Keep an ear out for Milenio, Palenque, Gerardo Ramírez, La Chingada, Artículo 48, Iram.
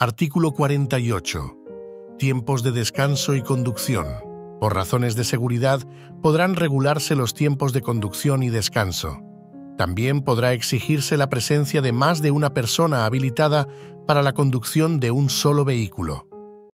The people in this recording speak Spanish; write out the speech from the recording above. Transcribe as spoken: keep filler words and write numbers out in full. Artículo cuarenta y ocho. Tiempos de descanso y conducción. Por razones de seguridad, podrán regularse los tiempos de conducción y descanso. También podrá exigirse la presencia de más de una persona habilitada para la conducción de un solo vehículo.